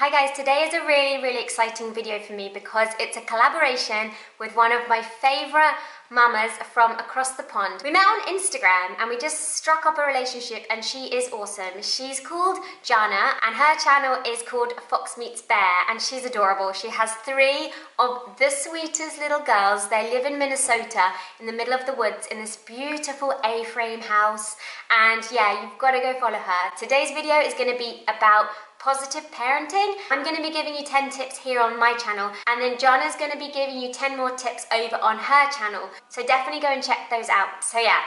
Hi guys, today is a really exciting video for me because it's a collaboration with one of my favourite mamas from across the pond. We met on Instagram and we just struck up a relationship and she is awesome. She's called Jana and her channel is called Fox Meets Bear and she's adorable. She has three of the sweetest little girls. They live in Minnesota in the middle of the woods in this beautiful A-frame house, and yeah, you've got to go follow her. Today's video is going to be about positive parenting. I'm going to be giving you 10 tips here on my channel, and then Johnna's going to be giving you 10 more tips over on her channel. So definitely go and check those out. So yeah,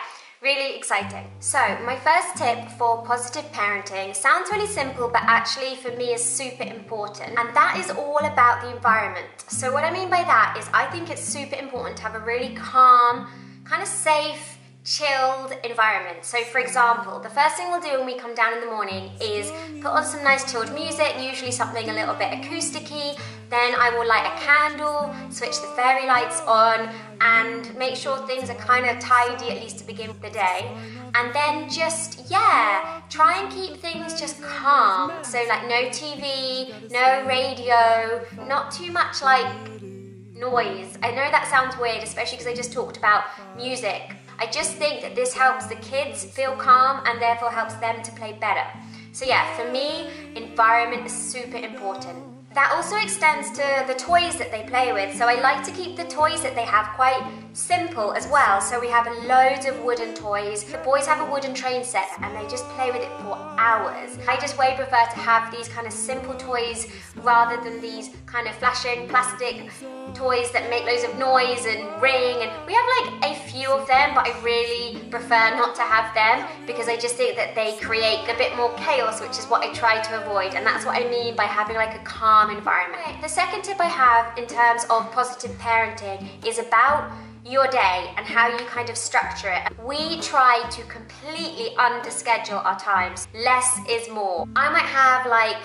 really exciting. So my first tip for positive parenting sounds really simple, but actually for me is super important, and that is all about the environment. So what I mean by that is I think it's super important to have a really calm, kind of safe, chilled environment. So for example, the first thing we'll do when we come down in the morning is put on some nice chilled music, usually something a little bit acoustic-y. Then I will light a candle, switch the fairy lights on, and make sure things are kind of tidy, at least to begin the day. And then just, yeah, try and keep things just calm. So like no TV, no radio, not too much like noise. I know that sounds weird, especially because I just talked about music. I just think that this helps the kids feel calm and therefore helps them to play better. So yeah, for me, environment is super important. That also extends to the toys that they play with. So I like to keep the toys that they have quite simple as well. So we have loads of wooden toys. The boys have a wooden train set and they just play with it for hours. I just way prefer to have these kind of simple toys rather than these kind of flashing plastic toys that make loads of noise and ring. And we have like a few of them, but I really prefer not to have them because I just think that they create a bit more chaos, which is what I try to avoid. And that's what I mean by having like a calm environment. The second tip I have in terms of positive parenting is about your day and how you kind of structure it. We try to completely underschedule our times. Less is more. I might have like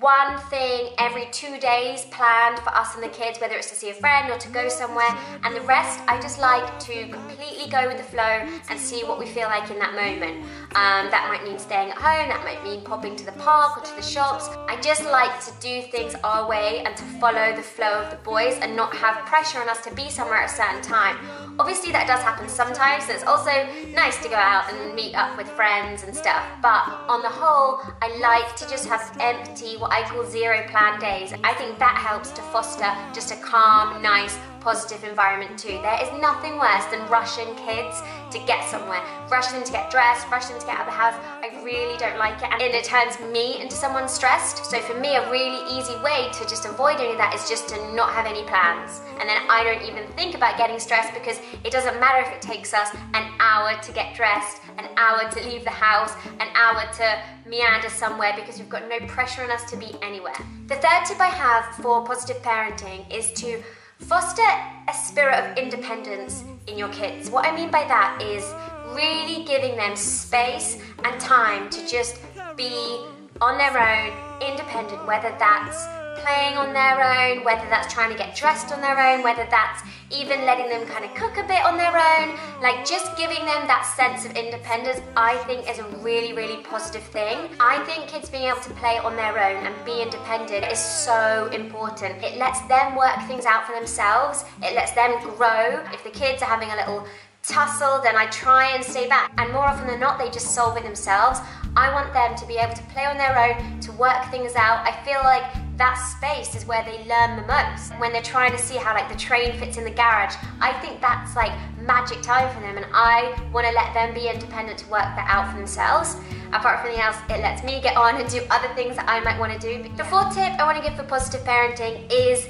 one thing every 2 days planned for us and the kids, whether it's to see a friend or to go somewhere, and the rest I just like to completely go with the flow and see what we feel like in that moment. That might mean staying at home, that might mean popping to the park or to the shops. I just like to do things our way and to follow the flow of the boys and not have pressure on us to be somewhere at a certain time. Obviously that does happen sometimes, so it's also nice to go out and meet up with friends and stuff, but on the whole I like to just have empty, what I call zero plan days. I think that helps to foster just a calm, nice, positive environment too. There is nothing worse than rushing kids to get somewhere. Rush them to get dressed, rush them to get out of the house. I really don't like it, and it turns me into someone stressed. So for me, a really easy way to just avoid any of that is just to not have any plans. And then I don't even think about getting stressed because it doesn't matter if it takes us an hour to get dressed, an hour to leave the house, an hour to meander somewhere, because we've got no pressure on us to be anywhere. The third tip I have for positive parenting is to foster a spirit of independence in your kids. What I mean by that is really giving them space and time to just be on their own, independent, whether that's playing on their own, whether that's trying to get dressed on their own, whether that's even letting them kind of cook a bit on their own, like just giving them that sense of independence, I think is a really positive thing. I think kids being able to play on their own and be independent is so important. It lets them work things out for themselves, it lets them grow. If the kids are having a little tussle, then I try and stay back, and more often than not they just solve it themselves. I want them to be able to play on their own, to work things out. I feel like that space is where they learn the most. When they're trying to see how like the train fits in the garage, I think that's like magic time for them, and I want to let them be independent to work that out for themselves. Apart from anything else, it lets me get on and do other things that I might want to do. The fourth tip I want to give for positive parenting is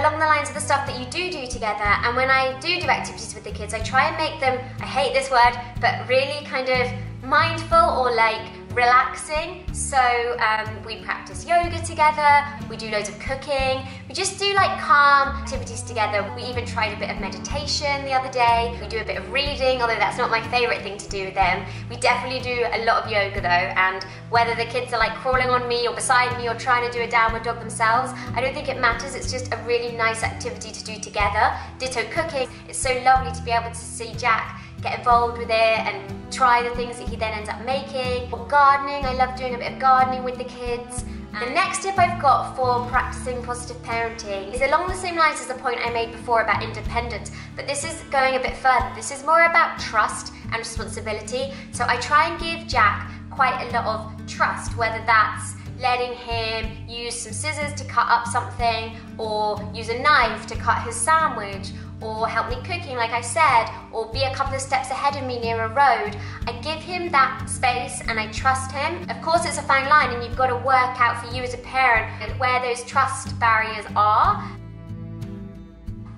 along the lines of the stuff that you do together, and when I do activities with the kids, I try and make them, I hate this word, but really kind of mindful or like relaxing. So we practice yoga together, we do loads of cooking, we just do like calm activities together. We even tried a bit of meditation the other day. We do a bit of reading, although that's not my favourite thing to do with them. We definitely do a lot of yoga though, and whether the kids are like crawling on me or beside me or trying to do a downward dog themselves, I don't think it matters. It's just a really nice activity to do together. Ditto cooking. It's so lovely to be able to see Jack get involved with it and try the things that he then ends up making. Or gardening, I love doing a bit of gardening with the kids. The next tip I've got for practicing positive parenting is along the same lines as the point I made before about independence, but this is going a bit further. This is more about trust and responsibility. So I try and give Jack quite a lot of trust, whether that's letting him use some scissors to cut up something, or use a knife to cut his sandwich, or help me cooking like I said, or be a couple of steps ahead of me near a road. I give him that space and I trust him. Of course it's a fine line and you've got to work out for you as a parent where those trust barriers are.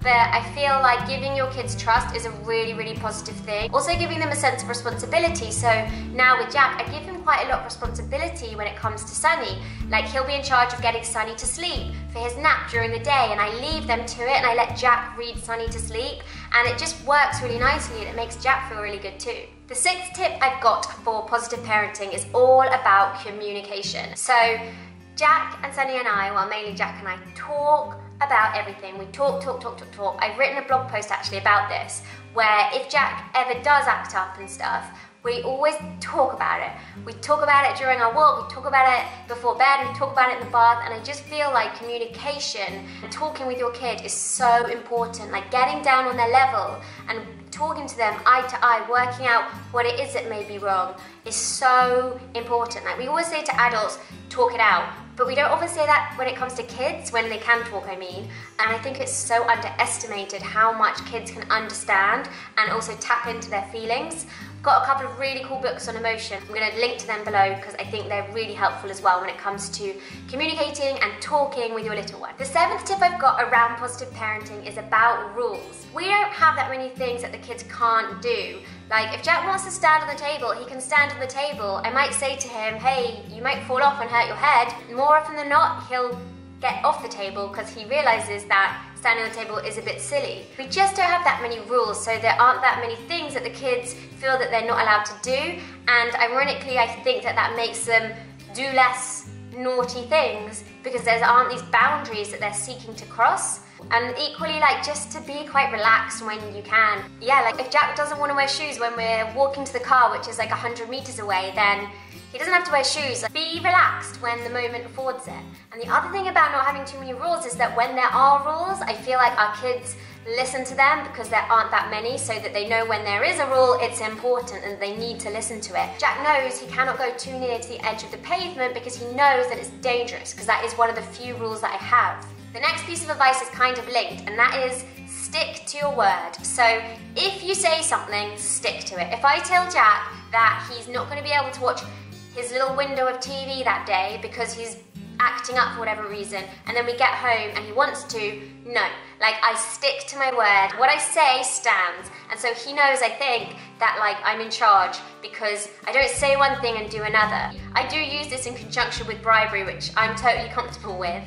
But I feel like giving your kids trust is a really, really positive thing. Also giving them a sense of responsibility. So now with Jack, I give him quite a lot of responsibility when it comes to Sonny. Like he'll be in charge of getting Sonny to sleep for his nap during the day, and I leave them to it and I let Jack read Sonny to sleep, and it just works really nicely and it makes Jack feel really good too. The sixth tip I've got for positive parenting is all about communication. So Jack and Sonny and I, well mainly Jack and I, talk about everything. We talk. I've written a blog post actually about this, where if Jack ever does act up and stuff, we always talk about it. We talk about it during our walk, we talk about it before bed, we talk about it in the bath, and I just feel like communication and talking with your kid is so important, like getting down on their level and talking to them eye to eye, working out what it is that may be wrong is so important. Like we always say to adults, talk it out. But we don't often say that when it comes to kids, when they can talk, I mean. And I think it's so underestimated how much kids can understand and also tap into their feelings. Got a couple of really cool books on emotion. I'm going to link to them below because I think they're really helpful as well when it comes to communicating and talking with your little one. The seventh tip I've got around positive parenting is about rules. We don't have that many things that the kids can't do. Like if Jack wants to stand on the table, he can stand on the table. I might say to him, hey, you might fall off and hurt your head. More often than not, he'll get off the table because he realizes that standing on the table is a bit silly. We just don't have that many rules, so there aren't that many things that the kids feel that they're not allowed to do, and ironically I think that that makes them do less naughty things because there aren't these boundaries that they're seeking to cross. And equally, like, just to be quite relaxed when you can. Yeah, like if Jack doesn't want to wear shoes when we're walking to the car, which is like 100 meters away, then he doesn't have to wear shoes. Be relaxed when the moment affords it. And the other thing about not having too many rules is that when there are rules, I feel like our kids listen to them because there aren't that many, so that they know when there is a rule, it's important and they need to listen to it. Jack knows he cannot go too near to the edge of the pavement because he knows that it's dangerous, because that is one of the few rules that I have. The next piece of advice is kind of linked, and that is stick to your word. So if you say something, stick to it. If I tell Jack that he's not going to be able to watch his little window of TV that day because he's acting up for whatever reason, and then we get home and he wants to, no. Like, I stick to my word. What I say stands. And so he knows, I think, that like I'm in charge because I don't say one thing and do another. I do use this in conjunction with bribery, which I'm totally comfortable with.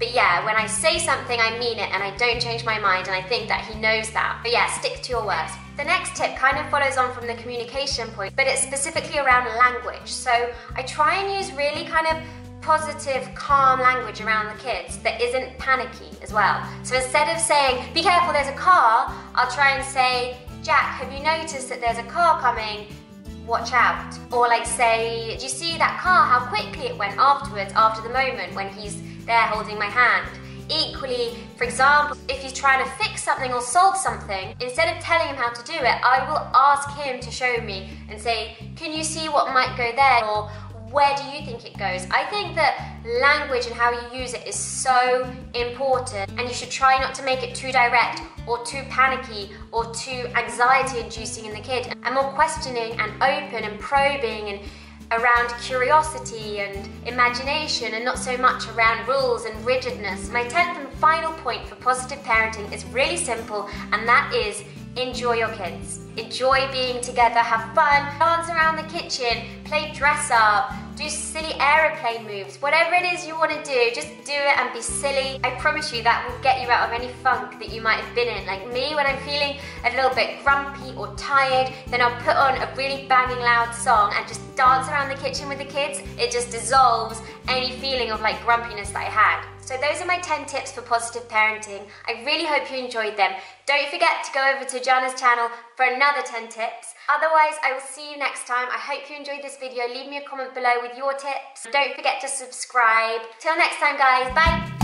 But yeah, when I say something, I mean it and I don't change my mind, and I think that he knows that. But yeah, stick to your words. The next tip kind of follows on from the communication point, but it's specifically around language. So I try and use really kind of positive, calm language around the kids that isn't panicky as well. So instead of saying, be careful, there's a car, I'll try and say, Jack, have you noticed that there's a car coming? Watch out. Or like say, did you see that car, how quickly it went afterwards, after the moment when he's there holding my hand. Equally, for example, if he's trying to fix something or solve something, instead of telling him how to do it, I will ask him to show me and say, can you see what might go there? Or where do you think it goes? I think that language and how you use it is so important, and you should try not to make it too direct or too panicky or too anxiety inducing in the kid, and more questioning and open and probing and around curiosity and imagination, and not so much around rules and rigidness. My 10th and final point for positive parenting is really simple, and that is enjoy your kids. Enjoy being together, have fun, dance around the kitchen, play dress up, do silly aeroplane moves, whatever it is you want to do, just do it and be silly. I promise you that will get you out of any funk that you might have been in. Like me, when I'm feeling a little bit grumpy or tired, then I'll put on a really banging loud song and just dance around the kitchen with the kids. It just dissolves any feeling of like grumpiness that I had. So those are my 10 tips for positive parenting. I really hope you enjoyed them. Don't forget to go over to Jana's channel for another 10 tips. Otherwise, I will see you next time. I hope you enjoyed this video. Leave me a comment below with your tips. Don't forget to subscribe. Till next time, guys. Bye.